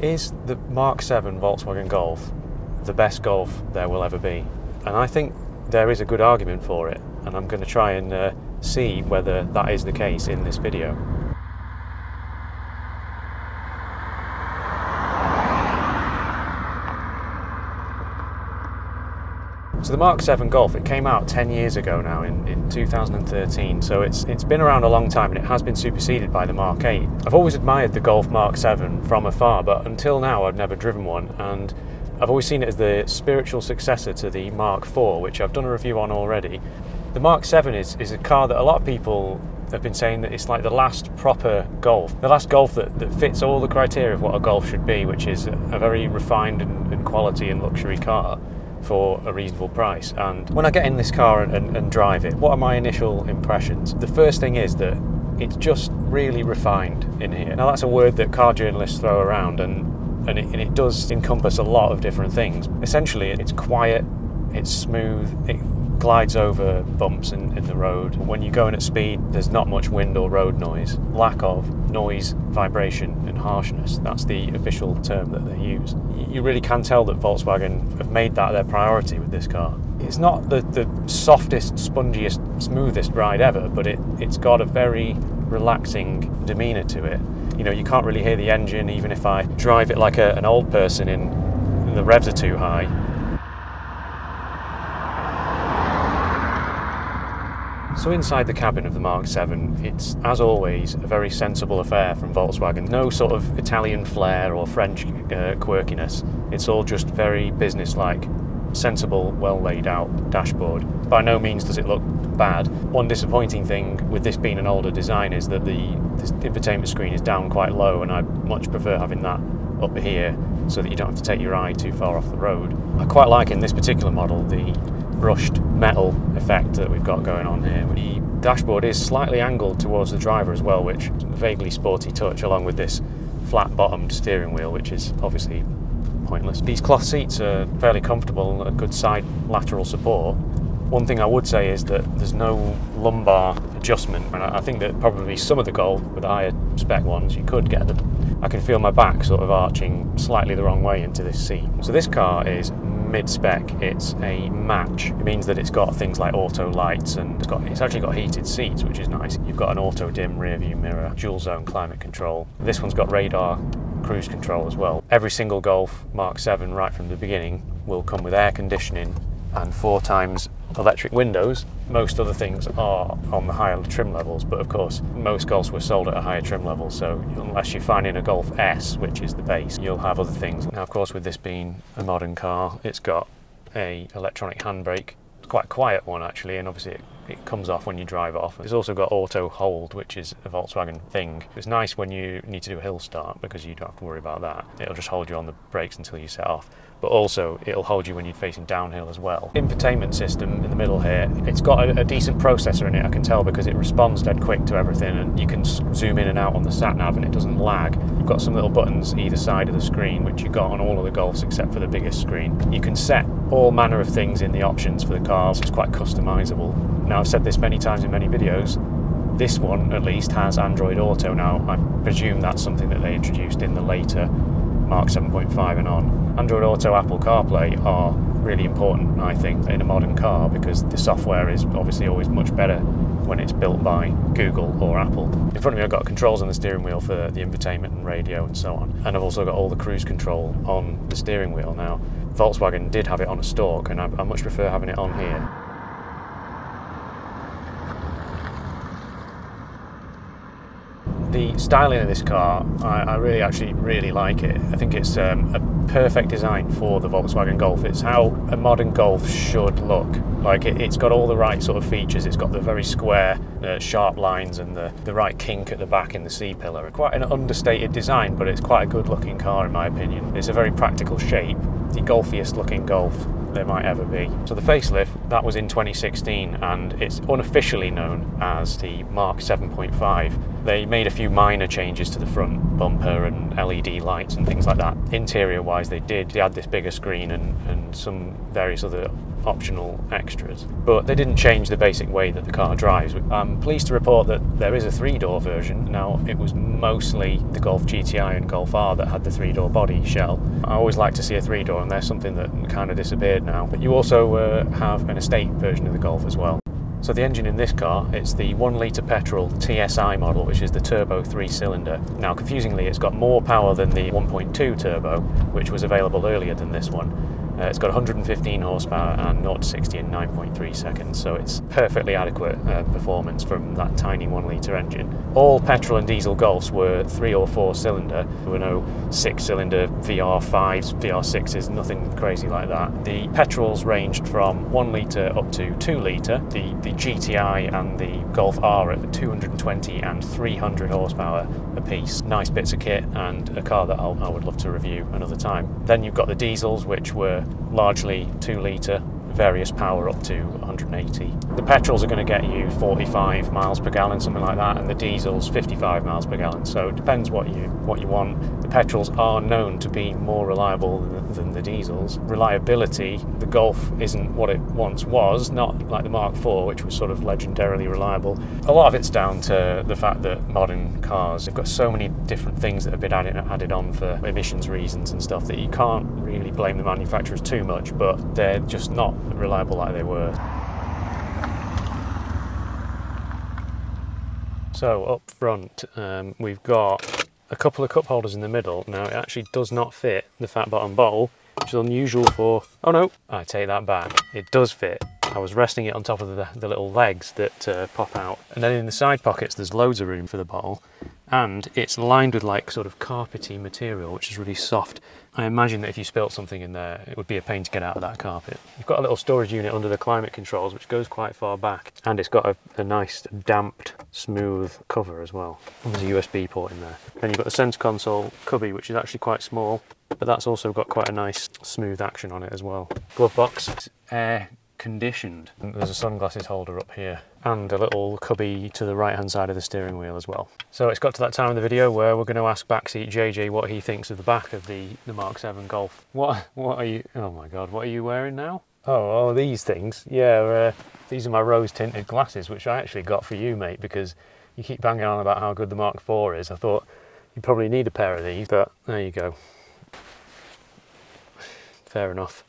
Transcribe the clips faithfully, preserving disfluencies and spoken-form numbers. Is the Mark seven Volkswagen Golf the best Golf there will ever be? And I think there is a good argument for it, and I'm going to try and uh, see whether that is the case in this video. So the Mark seven Golf, it came out ten years ago now, in, in two thousand thirteen, so it's it's been around a long time, and it has been superseded by the Mark eight. I've always admired the Golf Mark seven from afar, but until now I've never driven one, and I've always seen it as the spiritual successor to the Mark four, which I've done a review on already. The Mark seven is, is a car that a lot of people have been saying that it's like the last proper Golf, the last Golf that, that fits all the criteria of what a Golf should be, which is a very refined and, and quality and luxury car for a reasonable price. And when I get in this car and, and, and drive it, what are my initial impressions? The first thing is that it's just really refined in here. Now that's a word that car journalists throw around, and, and, it, and it does encompass a lot of different things. Essentially, it's quiet, it's smooth, it glides over bumps in, in the road. When you're going at speed, there's not much wind or road noise. Lack of noise, vibration and harshness, that's the official term that they use. You really can tell that Volkswagen have made that their priority with this car. It's not the, the softest, spongiest, smoothest ride ever, but it, it's got a very relaxing demeanour to it. You know, you can't really hear the engine, even if I drive it like a, an old person in, and the revs are too high. So inside the cabin of the Mark seven, it's, as always, a very sensible affair from Volkswagen. No sort of Italian flair or French uh, quirkiness. It's all just very business-like, sensible, well-laid-out dashboard. By no means does it look bad. One disappointing thing with this being an older design is that the, the infotainment screen is down quite low, and I much prefer having that up here so that you don't have to take your eye too far off the road. I quite like in this particular model the brushed metal effect that we've got going on here. The dashboard is slightly angled towards the driver as well, which is a vaguely sporty touch, along with this flat-bottomed steering wheel, which is obviously pointless. These cloth seats are fairly comfortable, a good side lateral support. One thing I would say is that there's no lumbar adjustment, and I think that probably some of the Golf with the higher spec ones, you could get them. I can feel my back sort of arching slightly the wrong way into this seat. So this car is mid-spec, it's a match. It means that it's got things like auto lights, and it's, got, it's actually got heated seats, which is nice. You've got an auto dim rear view mirror, dual zone climate control. This one's got radar cruise control as well. Every single Golf Mark seven right from the beginning will come with air conditioning and four times electric windows. Most other things are on the higher trim levels, but of course most Golfs were sold at a higher trim level, so unless you're finding a Golf S, which is the base, you'll have other things. Now of course, with this being a modern car, it's got a electronic handbrake. It's quite a quiet one actually, and obviously it, it comes off when you drive off. It's also got auto hold, which is a Volkswagen thing. It's nice when you need to do a hill start, because you don't have to worry about that. It'll just hold you on the brakes until you set off, but also it'll hold you when you're facing downhill as well. Infotainment system in the middle here, it's got a, a decent processor in it, I can tell, because it responds dead quick to everything, and you can zoom in and out on the sat-nav and it doesn't lag. You've got some little buttons either side of the screen, which you've got on all of the Golfs except for the biggest screen. You can set all manner of things in the options for the cars, it's quite customisable. Now I've said this many times in many videos, this one at least has Android Auto now. I presume that's something that they introduced in the later Mark seven point five and on. Android Auto, Apple CarPlay are really important, I think, in a modern car, because the software is obviously always much better when it's built by Google or Apple. In front of me I've got controls on the steering wheel for the infotainment and radio and so on, and I've also got all the cruise control on the steering wheel now. Volkswagen did have it on a stalk, and I, I much prefer having it on here. The styling of this car, I, I really actually really like it. I think it's um, a perfect design for the Volkswagen Golf. It's how a modern Golf should look. Like it, it's got all the right sort of features. It's got the very square, uh, sharp lines, and the, the right kink at the back in the C-pillar. Quite an understated design, but it's quite a good looking car in my opinion. It's a very practical shape, the golfiest looking Golf there might ever be. So the facelift, that was in twenty sixteen, and it's unofficially known as the Mark seven point five. They made a few minor changes to the front bumper and L E D lights and things like that. Interior wise they did, they had this bigger screen and, and some various other optional extras, but they didn't change the basic way that the car drives. I'm pleased to report that there is a three-door version. Now, it was mostly the Golf G T I and Golf R that had the three-door body shell. I always like to see a three-door, and there's something that kind of disappeared now. But you also uh, have an estate version of the Golf as well. So the engine in this car, it's the one litre petrol T S I model, which is the turbo three-cylinder. Now, confusingly, it's got more power than the one point two turbo, which was available earlier than this one. Uh, it's got one hundred fifteen horsepower and zero to sixty in nine point three seconds, so it's perfectly adequate uh, performance from that tiny one litre engine. All petrol and diesel Golfs were three or four cylinder. There were no six cylinder V R fives, V R sixes, nothing crazy like that. The petrols ranged from one litre up to two litre. The, the G T I and the Golf R at two hundred twenty and three hundred horsepower apiece. Nice bits of kit and a car that I'll, I would love to review another time. Then you've got the diesels, which were largely two litre, various power up to one hundred eighty. The petrols are going to get you forty-five miles per gallon, something like that, and the diesels fifty-five miles per gallon. So it depends what you what you want. The petrols are known to be more reliable than, than the diesels. Reliability, the Golf isn't what it once was, not like the Mark four, which was sort of legendarily reliable. A lot of it's down to the fact that modern cars have got so many different things that have been added, added on for emissions reasons and stuff that you can't really blame the manufacturers too much, but they're just not reliable like they were. So up front um, we've got a couple of cup holders in the middle. Now it actually does not fit the fat bottom bottle, which is unusual for... oh no, I take that back, it does fit. I was resting it on top of the, the little legs that uh, pop out. And then in the side pockets there's loads of room for the bottle, and it's lined with like sort of carpety material, which is really soft. I imagine that if you spilt something in there, it would be a pain to get out of that carpet. You've got a little storage unit under the climate controls, which goes quite far back, and it's got a, a nice damped, smooth cover as well. There's a U S B port in there. Then you've got the center console cubby, which is actually quite small, but that's also got quite a nice smooth action on it as well. Glove box, it's air conditioned. There's a sunglasses holder up here and a little cubby to the right hand side of the steering wheel as well. So it's got to that time in the video where we're going to ask backseat J J what he thinks of the back of the, the Mark seven Golf. What what are you, oh my god, what are you wearing now? Oh, oh these things, yeah, uh, these are my rose tinted glasses, which I actually got for you, mate, because you keep banging on about how good the Mark four is. I thought you probably need a pair of these, but there you go. Fair enough.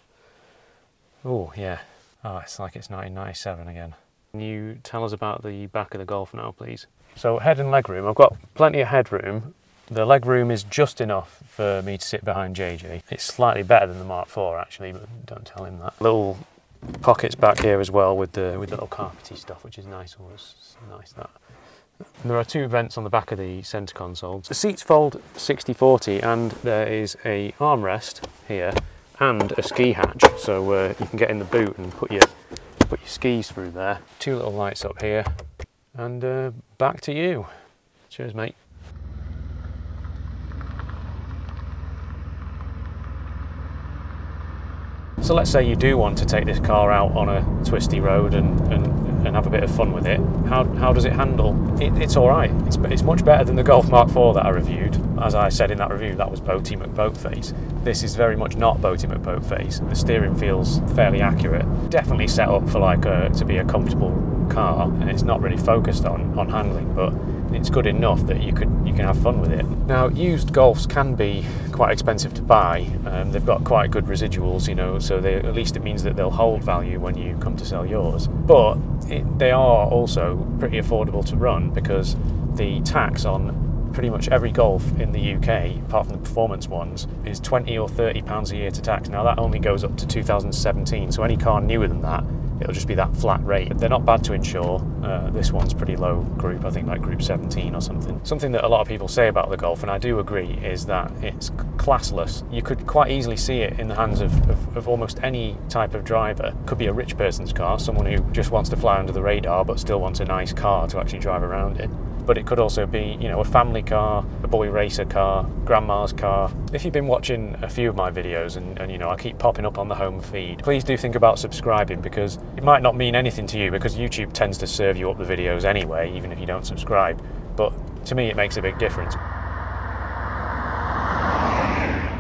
Oh yeah. Oh, it's like it's nineteen ninety-seven again. Can you tell us about the back of the Golf now, please? So head and leg room, I've got plenty of headroom. The leg room is just enough for me to sit behind J J. It's slightly better than the Mark four actually, but don't tell him that. Little pockets back here as well with the with the little carpety stuff, which is nice. Oh, it's nice that. There are two vents on the back of the centre console. The seats fold sixty forty, and there is a armrest here and a ski hatch, so uh, you can get in the boot and put your put your skis through there. Two little lights up here, and uh, back to you. Cheers, mate. So let's say you do want to take this car out on a twisty road and, and, and have a bit of fun with it. How, how does it handle? It, it's all right. It's, it's much better than the Golf Mark four that I reviewed. As I said in that review, that was Boaty McBoatface. This is very much not Boaty McBoatface. The steering feels fairly accurate. Definitely set up for like a, to be a comfortable car, and it's not really focused on, on handling, but it's good enough that you could you can have fun with it. Now, used Golfs can be quite expensive to buy. Um, they've got quite good residuals, you know, so they, at least it means that they'll hold value when you come to sell yours. But it, they are also pretty affordable to run, because the tax on pretty much every Golf in the U K, apart from the performance ones, is twenty or thirty pounds a year to tax. Now that only goes up to two thousand seventeen, so any car newer than that, it'll just be that flat rate. They're not bad to insure. Uh, this one's pretty low group, I think like group seventeen or something. Something that a lot of people say about the Golf, and I do agree, is that it's classless. You could quite easily see it in the hands of, of, of almost any type of driver. Could be a rich person's car, someone who just wants to fly under the radar but still wants a nice car to actually drive around in. But it could also be, you know, a family car, a boy racer car, grandma's car. If you've been watching a few of my videos and, and you know, I keep popping up on the home feed, please do think about subscribing, because it might not mean anything to you, because YouTube tends to serve you up the videos anyway, even if you don't subscribe. but to me it makes a big difference.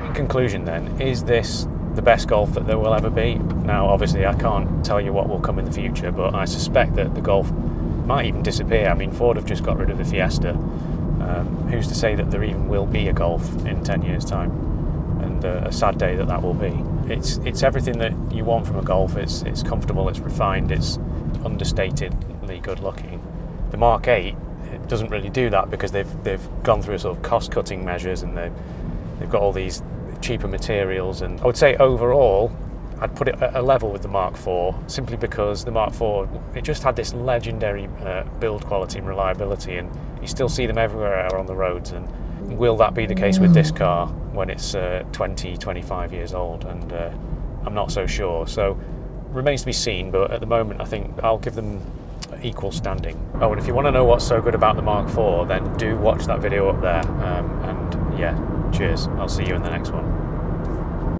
In conclusion then, is this the best Golf that there will ever be? Now obviously I can't tell you what will come in the future, but I suspect that the Golf might even disappear. I mean, Ford have just got rid of the Fiesta. Um, who's to say that there even will be a Golf in ten years time? And uh, a sad day that that will be. It's it's everything that you want from a Golf. It's it's comfortable, it's refined, it's understatedly good looking. The Mark eight it doesn't really do that because they've they've gone through a sort of cost-cutting measures, and they've they've got all these cheaper materials. And I would say overall, I'd put it at a level with the Mark four, simply because the Mark four, it just had this legendary uh, build quality and reliability, and you still see them everywhere on the roads. And will that be the case with this car when it's uh, twenty, twenty-five years old? And uh, I'm not so sure. So remains to be seen, but at the moment I think I'll give them equal standing. Oh, and if you want to know what's so good about the Mark four, then do watch that video up there. Um, and yeah, cheers. I'll see you in the next one.